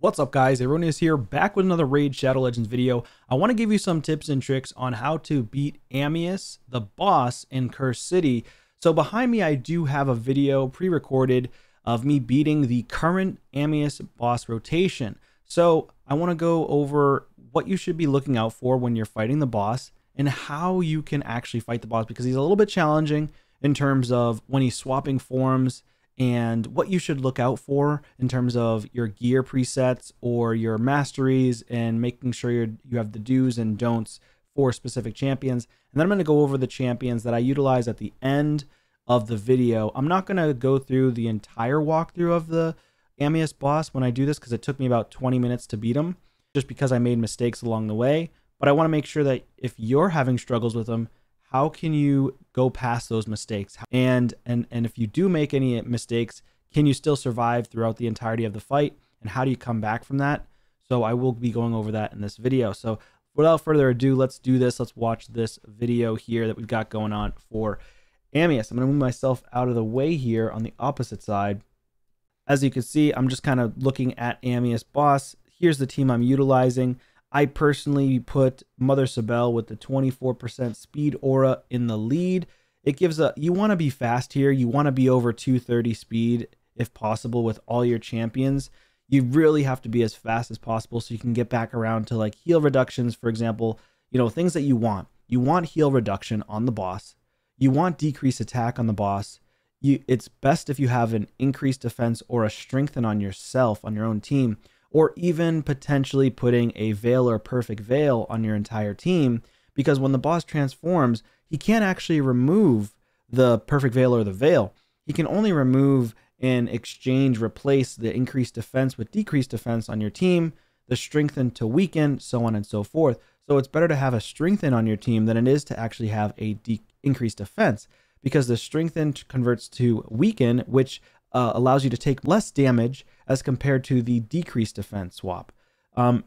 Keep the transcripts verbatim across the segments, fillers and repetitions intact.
What's up guys, Aroneous here, back with another Raid Shadow Legends video. I want to give you some tips and tricks on how to beat Amius, the boss in Curse City. So behind me I do have a video pre-recorded of me beating the current Amius boss rotation. So I want to go over what you should be looking out for when you're fighting the boss and how you can actually fight the boss, because he's a little bit challenging in terms of when he's swapping forms and what you should look out for in terms of your gear presets or your masteries and making sure you're, you have the do's and don'ts for specific champions. And then I'm going to go over the champions that I utilize at the end of the video. I'm not going to go through the entire walkthrough of the Amius boss when I do this, because it took me about twenty minutes to beat him just because I made mistakes along the way. But I want to make sure that if you're having struggles with him, how can you go past those mistakes? And, and, and if you do make any mistakes, can you still survive throughout the entirety of the fight? And how do you come back from that? So I will be going over that in this video. So without further ado, let's do this. Let's watch this video here that we've got going on for Amius. I'm going to move myself out of the way here on the opposite side. As you can see, I'm just kind of looking at Amius boss. Here's the team I'm utilizing. I personally put Mother Sabelle with the twenty-four percent speed aura in the lead. It gives a, you want to be fast here. You want to be over two thirty speed if possible with all your champions. You really have to be as fast as possible so you can get back around to like heal reductions, for example, you know, things that you want. You want heal reduction on the boss. You want decreased attack on the boss. You, it's best if you have an increased defense or a strengthen on yourself, on your own team, or even potentially putting a veil or perfect veil on your entire team, because when the boss transforms, he can't actually remove the perfect veil or the veil. He can only remove and exchange, replace the increased defense with decreased defense on your team, the strengthen to weaken, so on and so forth. So it's better to have a strengthen on your team than it is to actually have a de increased defense, because the strengthen converts to weaken, which Uh, allows you to take less damage as compared to the decreased defense swap. Um,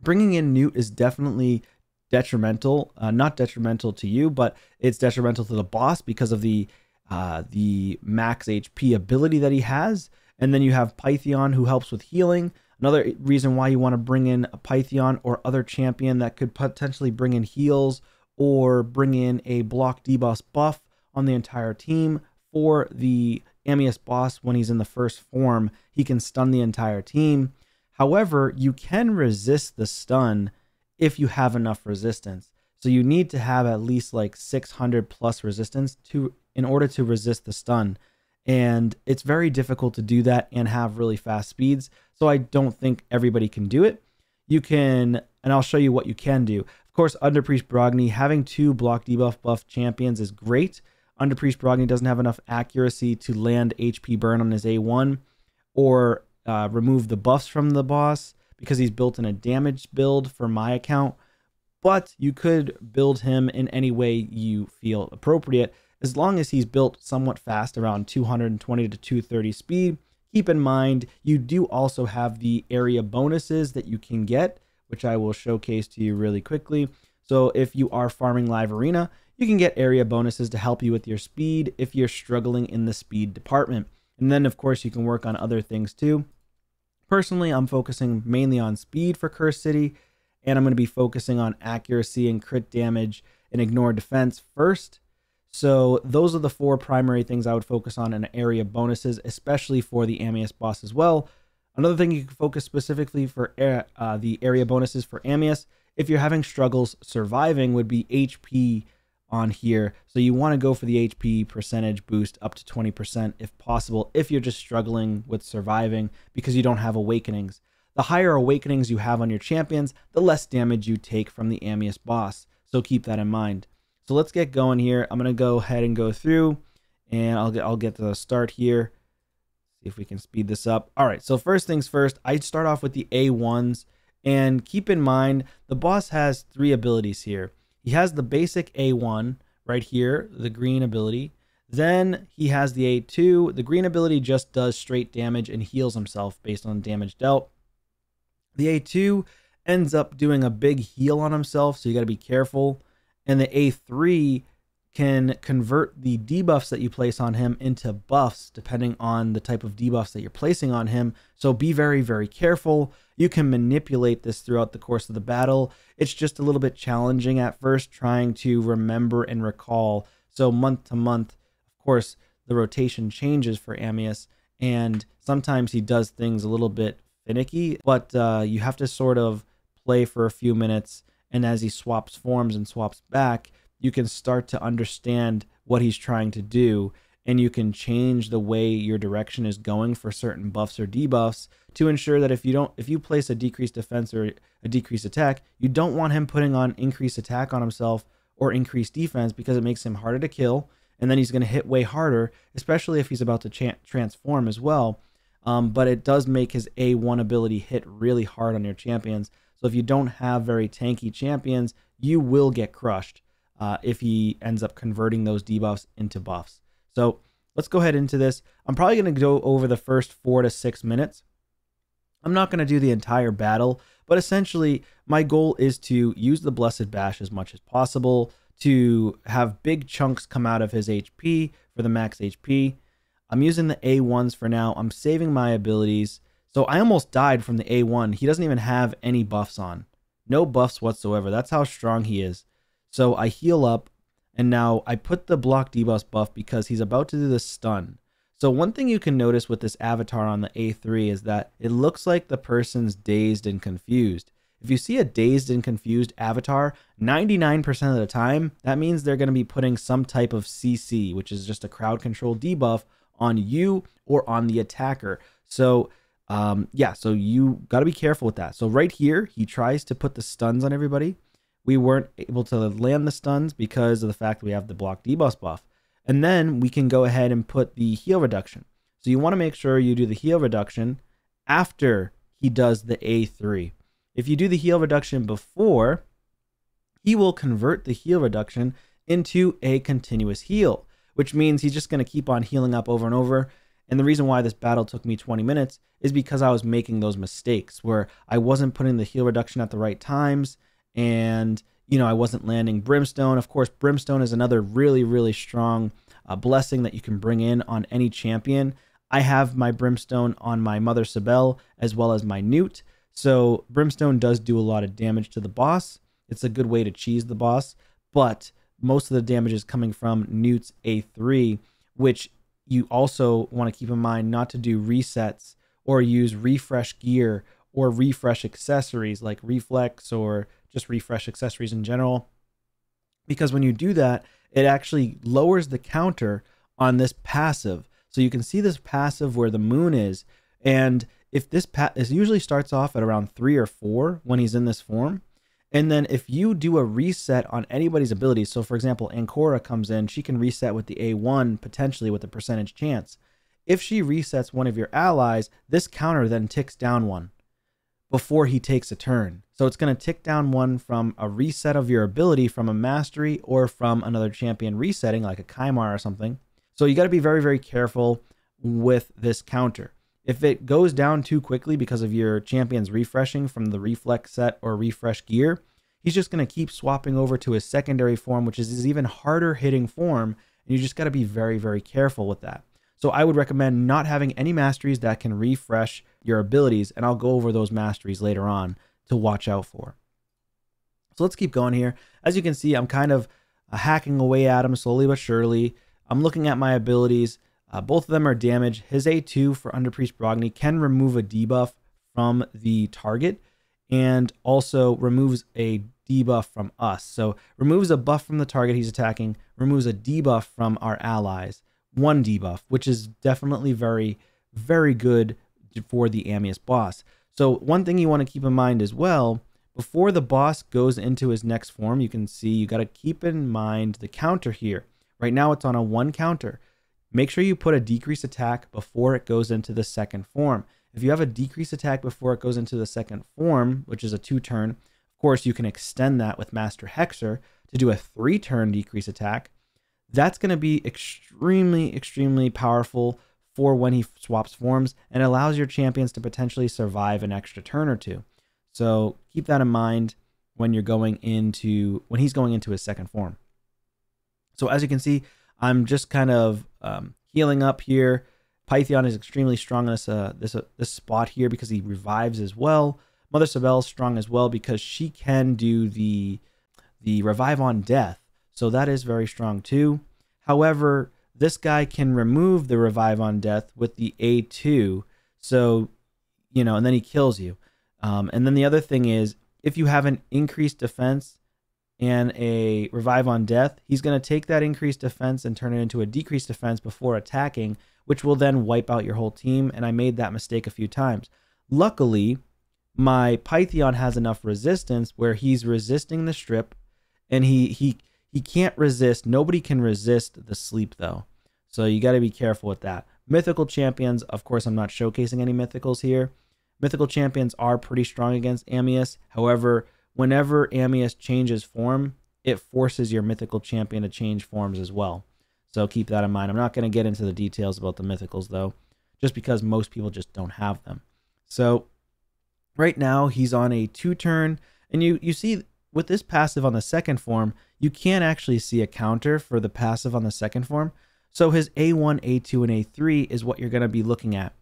bringing in Newt is definitely detrimental, uh, not detrimental to you, but it's detrimental to the boss because of the uh, the max H P ability that he has. And then you have Pythion, who helps with healing. Another reason why you want to bring in a Pythion or other champion that could potentially bring in heals or bring in a block debuff buff on the entire team for the Amius boss. When he's in the first form, he can stun the entire team. However, you can resist the stun if you have enough resistance. So you need to have at least like six hundred plus resistance to in order to resist the stun. And it's very difficult to do that and have really fast speeds. So I don't think everybody can do it. You can, and I'll show you what you can do. Of course, Underpriest Brogni, having two block debuff buff champions is great. Underpriest Brogni doesn't have enough accuracy to land H P burn on his A one or uh, remove the buffs from the boss, because he's built in a damage build for my account. But you could build him in any way you feel appropriate, as long as he's built somewhat fast, around two twenty to two thirty speed. Keep in mind, you do also have the area bonuses that you can get, which I will showcase to you really quickly. So if you are farming live arena, you can get area bonuses to help you with your speed if you're struggling in the speed department. And then of course you can work on other things too. Personally, I'm focusing mainly on speed for Curse City, and I'm going to be focusing on accuracy and crit damage and ignore defense first. So those are the four primary things I would focus on in area bonuses, especially for the Amius boss as well. Another thing you can focus specifically for uh, the area bonuses for Amius, if you're having struggles surviving, would be H P on here. So you want to go for the H P percentage boost up to twenty percent if possible, if you're just struggling with surviving because you don't have awakenings. The higher awakenings you have on your champions, the less damage you take from the Amius boss. So keep that in mind. So let's get going here. I'm going to go ahead and go through, and I'll get, I'll get to the start here. See if we can speed this up. All right. So first things first, I start off with the A ones, and keep in mind, the boss has three abilities here. He has the basic A one right here, the green ability. Then he has the A two. The green ability just does straight damage and heals himself based on damage dealt. The A two ends up doing a big heal on himself, so you got to be careful. And the A three can convert the debuffs that you place on him into buffs depending on the type of debuffs that you're placing on him. So be very, very careful. You can manipulate this throughout the course of the battle. It's just a little bit challenging at first, trying to remember and recall. So month to month, of course, the rotation changes for Amius, and sometimes he does things a little bit finicky, but uh, you have to sort of play for a few minutes, and as he swaps forms and swaps back, you can start to understand what he's trying to do, and you can change the way your direction is going for certain buffs or debuffs to ensure that if you don't, if you place a decreased defense or a decreased attack, you don't want him putting on increased attack on himself or increased defense, because it makes him harder to kill, and then he's going to hit way harder, especially if he's about to transform as well. Um, but it does make his A one ability hit really hard on your champions. So if you don't have very tanky champions, you will get crushed. Uh, if he ends up converting those debuffs into buffs. So let's go ahead into this. I'm probably going to go over the first four to six minutes. I'm not going to do the entire battle, but essentially my goal is to use the Blessed Bash as much as possible to have big chunks come out of his H P for the max H P. I'm using the A ones for now. I'm saving my abilities. So I almost died from the A one. He doesn't even have any buffs on. No buffs whatsoever. That's how strong he is. So I heal up, and now I put the block debuff buff because he's about to do the stun. So one thing you can notice with this avatar on the A three is that it looks like the person's dazed and confused. If you see a dazed and confused avatar, ninety-nine percent of the time, that means they're going to be putting some type of C C, which is just a crowd control debuff, on you or on the attacker. So um, yeah, so you got to be careful with that. So right here, he tries to put the stuns on everybody. We weren't able to land the stuns because of the fact that we have the block debuff buff. And then we can go ahead and put the heal reduction. So you want to make sure you do the heal reduction after he does the A three. If you do the heal reduction before, he will convert the heal reduction into a continuous heal, which means he's just going to keep on healing up over and over. And the reason why this battle took me twenty minutes is because I was making those mistakes where I wasn't putting the heal reduction at the right times. And, you know, I wasn't landing Brimstone. Of course, Brimstone is another really, really strong uh, blessing that you can bring in on any champion. I have my Brimstone on my Mother Sabelle as well as my Newt. So Brimstone does do a lot of damage to the boss. It's a good way to cheese the boss. But most of the damage is coming from Newt's A three, which you also want to keep in mind not to do resets or use refresh gear or refresh accessories like Reflex or just refresh accessories in general, because when you do that, it actually lowers the counter on this passive. So you can see this passive where the moon is, and if this pat is usually starts off at around three or four when he's in this form, and then if you do a reset on anybody's abilities, so for example, Ankora comes in, she can reset with the A one potentially with a percentage chance. If she resets one of your allies, this counter then ticks down one before he takes a turn. So it's going to tick down one from a reset of your ability from a mastery or from another champion resetting like a Kaimar or something. So you got to be very, very careful with this counter. If it goes down too quickly because of your champions refreshing from the reflex set or refresh gear, he's just going to keep swapping over to his secondary form, which is his even harder hitting form. And you just got to be very, very careful with that. So I would recommend not having any masteries that can refresh your abilities, and I'll go over those masteries later on to watch out for. So let's keep going here. As you can see, I'm kind of uh, hacking away at him slowly but surely. I'm looking at my abilities. Uh, both of them are damage. His A two for Underpriest Brogni can remove a debuff from the target and also removes a debuff from us. So removes a buff from the target he's attacking, removes a debuff from our allies. One debuff, which is definitely very, very good for the Amius boss. So one thing you want to keep in mind as well, before the boss goes into his next form, you can see you got to keep in mind the counter here. Right now it's on a one counter. Make sure you put a decreased attack before it goes into the second form. If you have a decreased attack before it goes into the second form, which is a two turn, of course you can extend that with Master Hexer to do a three turn decreased attack. That's going to be extremely, extremely powerful for when he swaps forms and allows your champions to potentially survive an extra turn or two. So keep that in mind when you're going into, when he's going into his second form. So as you can see, I'm just kind of um, healing up here. Pythion is extremely strong in this uh, this uh, this spot here because he revives as well. Mother Sabelle is strong as well because she can do the the revive on death, so that is very strong too. However, this guy can remove the revive on death with the A two, so you know, and then he kills you. Um, and then the other thing is, if you have an increased defense and a revive on death, he's going to take that increased defense and turn it into a decreased defense before attacking, which will then wipe out your whole team. And I made that mistake a few times. Luckily, my Pythion has enough resistance where he's resisting the strip, and he he he can't resist. Nobody can resist the sleep though, so you got to be careful with that. Mythical champions, of course, I'm not showcasing any mythicals here. Mythical champions are pretty strong against Amius. However, whenever Amius changes form, it forces your mythical champion to change forms as well. So keep that in mind. I'm not going to get into the details about the mythicals though, just because most people just don't have them. So right now he's on a two turn, and you, you see with this passive on the second form, you can't actually see a counter for the passive on the second form. So his A one, A two, and A three is what you're going to be looking at.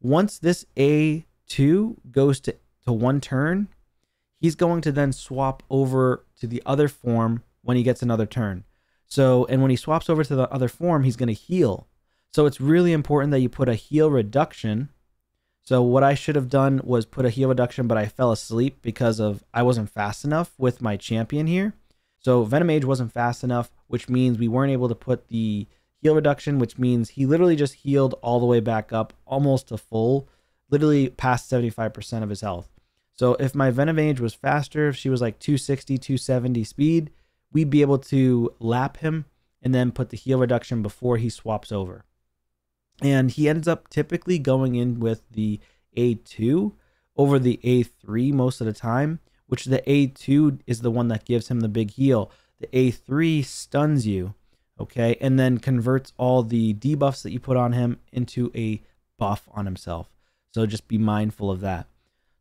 Once this A two goes to, to one turn, he's going to then swap over to the other form when he gets another turn. So, and when he swaps over to the other form, he's going to heal. So it's really important that you put a heal reduction. So what I should have done was put a heal reduction, but I fell asleep because of I wasn't fast enough with my champion here. So Venomage wasn't fast enough, which means we weren't able to put the heal reduction, which means he literally just healed all the way back up almost to full, literally past seventy-five percent of his health. So if my Venomage was faster, if she was like two sixty, two seventy speed, we'd be able to lap him and then put the heal reduction before he swaps over. And he ends up typically going in with the A two over the A three most of the time, which the A two is the one that gives him the big heal. The A three stuns you, okay, and then converts all the debuffs that you put on him into a buff on himself. So just be mindful of that.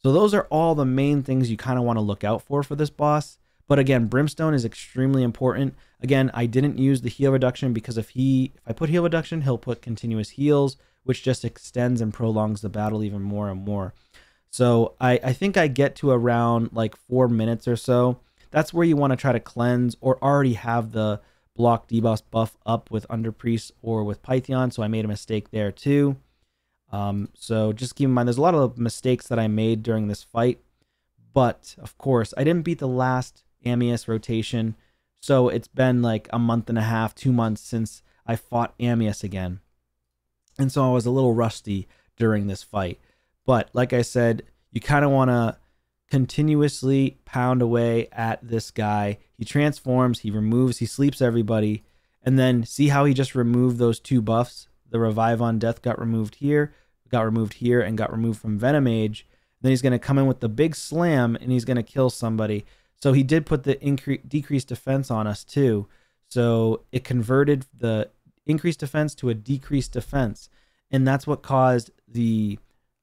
So those are all the main things you kind of want to look out for for this boss. But again, Brimstone is extremely important. Again, I didn't use the heal reduction because if he, if I put heal reduction, he'll put continuous heals, which just extends and prolongs the battle even more and more. So I, I think I get to around like four minutes or so. That's where you want to try to cleanse or already have the block debuff buff up with Underpriest or with Pythion. So I made a mistake there too. Um, so just keep in mind, there's a lot of mistakes that I made during this fight. But of course, I didn't beat the last Amius rotation, so it's been like a month and a half, two months since I fought Amius again, and so I was a little rusty during this fight. But like I said, you kind of want to continuously pound away at this guy. He transforms, he removes, he sleeps everybody, and then see how he just removed those two buffs. The revive on death got removed here, got removed here, and got removed from Venomage. Then he's going to come in with the big slam, and he's going to kill somebody. So he did put the increase decreased defense on us too. So it converted the increased defense to a decreased defense. And that's what caused the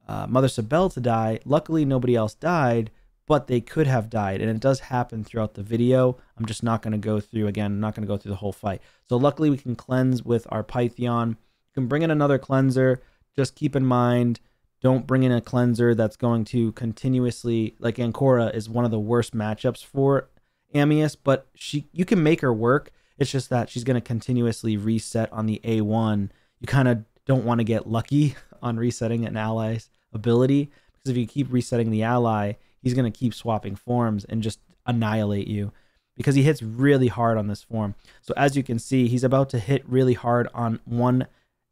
uh, Mother Sabelle to die. Luckily, nobody else died, but they could have died. And it does happen throughout the video. I'm just not going to go through again. I'm not going to go through the whole fight. So luckily, we can cleanse with our Pythion. You can bring in another cleanser. Just keep in mind, don't bring in a cleanser that's going to continuously, like Ankora is one of the worst matchups for Amius, but she, you can make her work. It's just that she's going to continuously reset on the A one. You kind of don't want to get lucky on resetting an ally's ability, because if you keep resetting the ally, he's going to keep swapping forms and just annihilate you, because he hits really hard on this form. So as you can see, he's about to hit really hard on one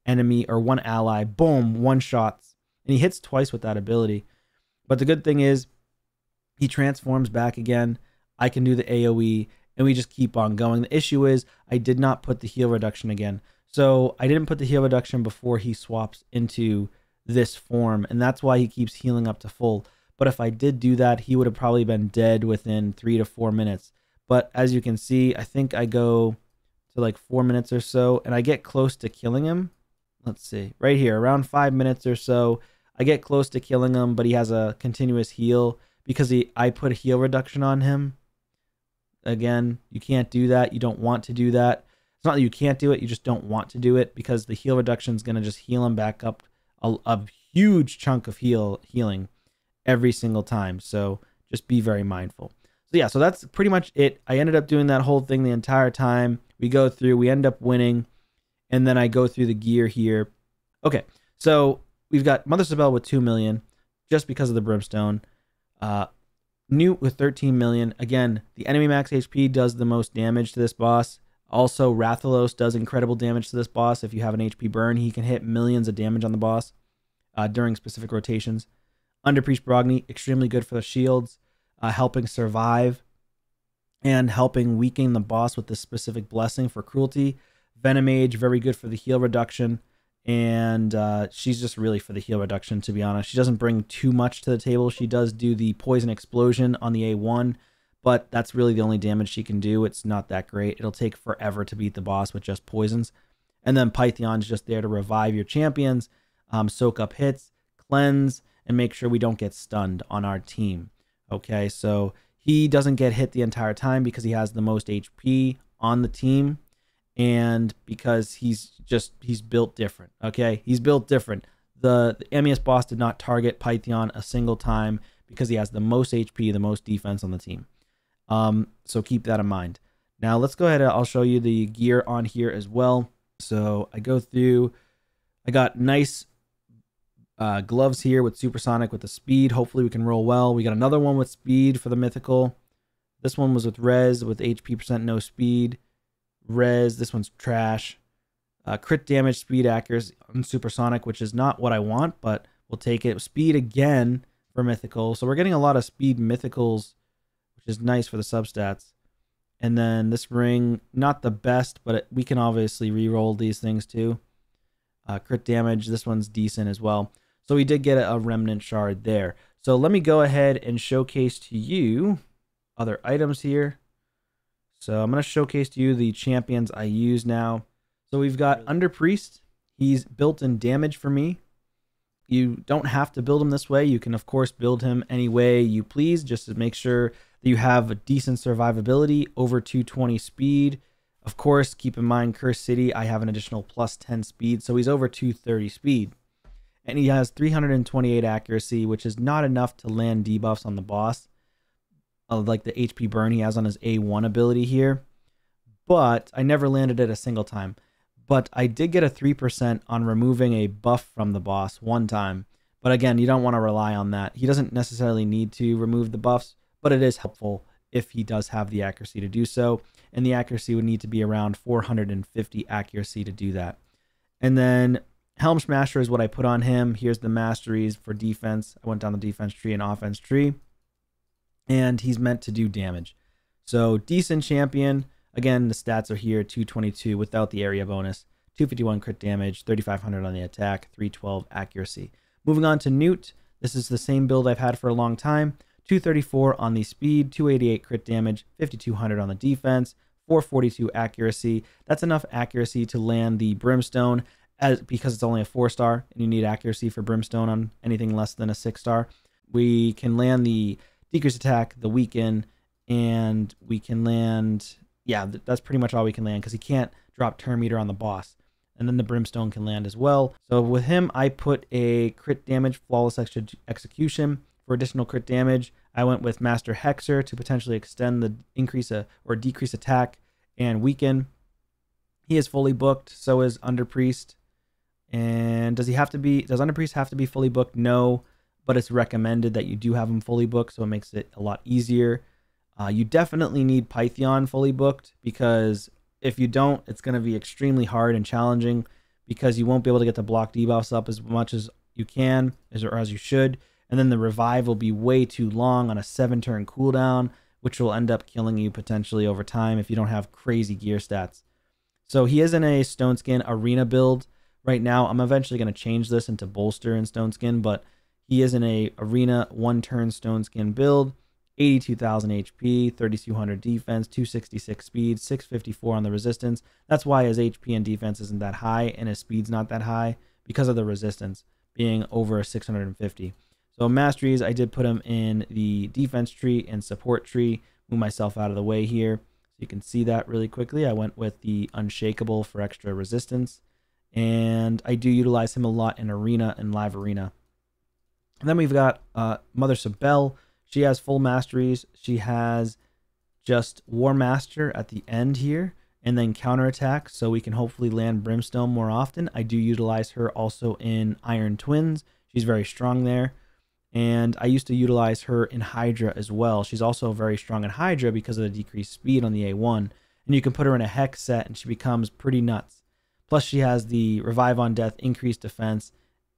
enemy or one ally. Boom, one shots. And he hits twice with that ability. But the good thing is, he transforms back again. I can do the AoE, and we just keep on going. The issue is, I did not put the heal reduction again. So I didn't put the heal reduction before he swaps into this form, and that's why he keeps healing up to full. But if I did do that, he would have probably been dead within three to four minutes. But as you can see, I think I go to like four minutes or so, and I get close to killing him. Let's see, right here, around five minutes or so, I get close to killing him, but he has a continuous heal because he, I put a heal reduction on him. Again, you can't do that. You don't want to do that. It's not that you can't do it, you just don't want to do it, because the heal reduction is going to just heal him back up a, a huge chunk of heal healing every single time. So just be very mindful. So yeah, so that's pretty much it. I ended up doing that whole thing the entire time. We go through, we end up winning, and then I go through the gear here. Okay, so we've got Mother Sabelle with two million just because of the Brimstone. Uh, Newt with thirteen million. Again, the enemy max H P does the most damage to this boss. Also, Rathalos does incredible damage to this boss. If you have an H P burn, he can hit millions of damage on the boss uh, during specific rotations. Underpriest Brogni, extremely good for the shields, uh, helping survive and helping weaken the boss with this specific blessing for cruelty. Venomage, very good for the heal reduction. And uh, she's just really for the heal reduction, to be honest. She doesn't bring too much to the table. She does do the poison explosion on the A one. But that's really the only damage she can do. It's not that great. It'll take forever to beat the boss with just poisons. And then Pythion's just there to revive your champions, um, soak up hits, cleanse, and make sure we don't get stunned on our team. Okay, so he doesn't get hit the entire time because he has the most H P on the team and because he's just, he's built different. Okay, he's built different. The, the Amius boss did not target Pythion a single time because he has the most H P, the most defense on the team. Um, so keep that in mind. Now let's go ahead and I'll show you the gear on here as well. So I go through, I got nice uh, gloves here with Supersonic with the speed. Hopefully we can roll well. We got another one with speed for the mythical. This one was with res with H P percent, no speed. Res, this one's trash. Uh, crit damage, speed accuracy on Supersonic, which is not what I want, but we'll take it. Speed again for mythical. So we're getting a lot of speed mythicals, which is nice for the substats. And then this ring, not the best, but it, we can obviously re-roll these things too. Uh, crit damage, this one's decent as well. So we did get a, a remnant shard there. So let me go ahead and showcase to you other items here. So I'm going to showcase to you the champions I use now. So we've got Underpriest. He's built in damage for me. You don't have to build him this way. You can, of course, build him any way you please, just to make sure you have a decent survivability, over two twenty speed. Of course, keep in mind, Curse City, I have an additional plus ten speed, so he's over two thirty speed. And he has three hundred twenty-eight accuracy, which is not enough to land debuffs on the boss, uh, like the H P burn he has on his A one ability here. But I never landed it a single time. But I did get a three percent on removing a buff from the boss one time. But again, you don't want to rely on that. He doesn't necessarily need to remove the buffs, but it is helpful if he does have the accuracy to do so. And the accuracy would need to be around four hundred fifty accuracy to do that. And then Helmsmasher is what I put on him. Here's the masteries for defense. I went down the defense tree and offense tree. And he's meant to do damage. So decent champion. Again, the stats are here, two twenty-two without the area bonus, two fifty-one crit damage, thirty-five hundred on the attack, three twelve accuracy. Moving on to Newt. This is the same build I've had for a long time. two thirty-four on the speed, two eighty-eight crit damage, fifty-two hundred on the defense, four forty-two accuracy. That's enough accuracy to land the Brimstone, as because it's only a four star and you need accuracy for Brimstone on anything less than a six star. We can land the Decrease Attack, the Weaken, and we can land... yeah, that's pretty much all we can land because he can't drop Turn Meter on the boss. And then the Brimstone can land as well. So with him, I put a crit damage, flawless execution. For additional crit damage, I went with Master Hexer to potentially extend the increase a, or decrease attack and weaken. He is fully booked, so is Underpriest. And does he have to be, does Underpriest have to be fully booked? No, but it's recommended that you do have him fully booked, so it makes it a lot easier. Uh, you definitely need Pythion fully booked, because if you don't, it's going to be extremely hard and challenging because you won't be able to get the block debuffs up as much as you can, as or as you should. And then the revive will be way too long on a seven turn cooldown, which will end up killing you potentially over time if you don't have crazy gear stats. So he is in a Stoneskin arena build right now. I'm eventually going to change this into bolster and Stoneskin, but he is in a arena one turn Stoneskin build. eighty-two thousand H P, thirty-two hundred defense, two sixty-six speed, six fifty-four on the resistance. That's why his H P and defense isn't that high and his speed's not that high, because of the resistance being over six hundred fifty. So masteries, I did put him in the defense tree and support tree, move myself out of the way here. So you can see that really quickly. I went with the Unshakable for extra resistance. And I do utilize him a lot in Arena and Live Arena. And then we've got uh, Mother Sabelle. She has full masteries. She has just War Master at the end here, and then counterattack, so we can hopefully land Brimstone more often. I do utilize her also in Iron Twins. She's very strong there. And I used to utilize her in Hydra as well. She's also very strong in Hydra because of the decreased speed on the A one. And you can put her in a Hex set and she becomes pretty nuts. Plus she has the Revive on Death, increased defense,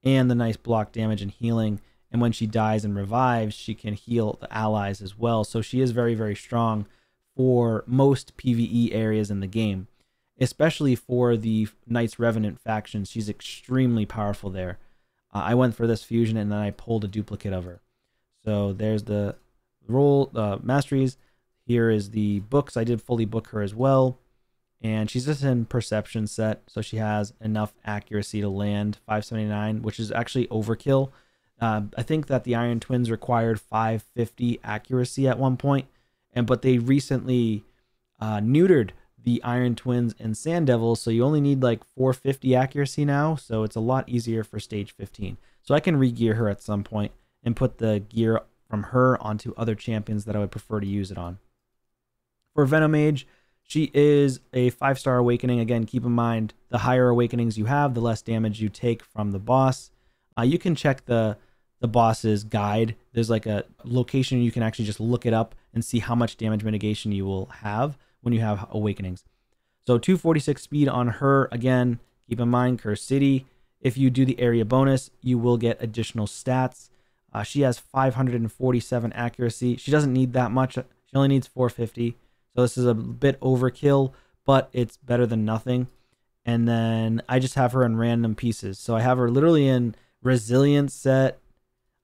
and the nice block damage and healing. And when she dies and revives, she can heal the allies as well. So she is very, very strong for most PvE areas in the game. Especially for the Knights Revenant faction, she's extremely powerful there. I went for this fusion and then I pulled a duplicate of her. So there's the role uh, masteries. Here is the books. I did fully book her as well. And she's just in perception set. So she has enough accuracy to land five seventy-nine, which is actually overkill. Uh, I think that the Iron Twins required five fifty accuracy at one point, and but they recently uh, neutered the Iron Twins and Sand Devils, so you only need like four fifty accuracy now, so it's a lot easier for stage fifteen. So I can re-gear her at some point and put the gear from her onto other champions that I would prefer to use it on. For Venomage, she is a five star Awakening. Again, keep in mind, the higher Awakenings you have, the less damage you take from the boss. Uh, you can check the, the boss's guide. There's like a location you can actually just look it up and see how much damage mitigation you will have when you have Awakenings. So two forty-six speed on her. Again, keep in mind, Curse City. If you do the area bonus, you will get additional stats. Uh, she has five forty-seven accuracy. She doesn't need that much. She only needs four fifty. So this is a bit overkill, but it's better than nothing. And then I just have her in random pieces. So I have her literally in Resilience set.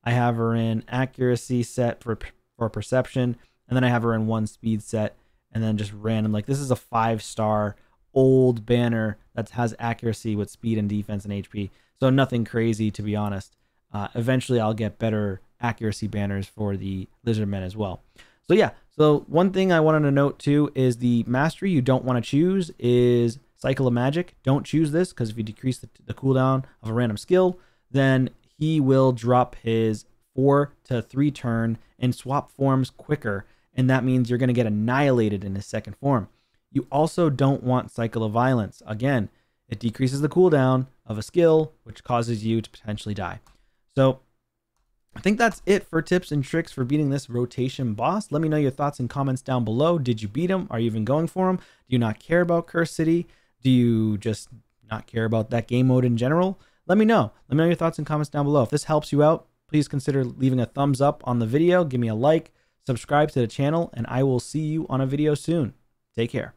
I have her in Accuracy set for, for Perception. And then I have her in one Speed set. And then just random, like this is a five star old banner that has accuracy with speed and defense and H P. So nothing crazy, to be honest. Uh, eventually I'll get better accuracy banners for the Lizardmen as well. So yeah, so one thing I wanted to note too is the mastery you don't want to choose is Cycle of Magic. Don't choose this, because if you decrease the, the cooldown of a random skill, then he will drop his four to three turn and swap forms quicker. And that means you're going to get annihilated in his second form. You also don't want Cycle of Violence. Again, it decreases the cooldown of a skill, which causes you to potentially die. So I think that's it for tips and tricks for beating this rotation boss. Let me know your thoughts and comments down below. Did you beat him? Are you even going for him? Do you not care about Curse City? Do you just not care about that game mode in general? Let me know. Let me know your thoughts and comments down below. If this helps you out, please consider leaving a thumbs up on the video. Give me a like. Subscribe to the channel, and I will see you on a video soon. Take care.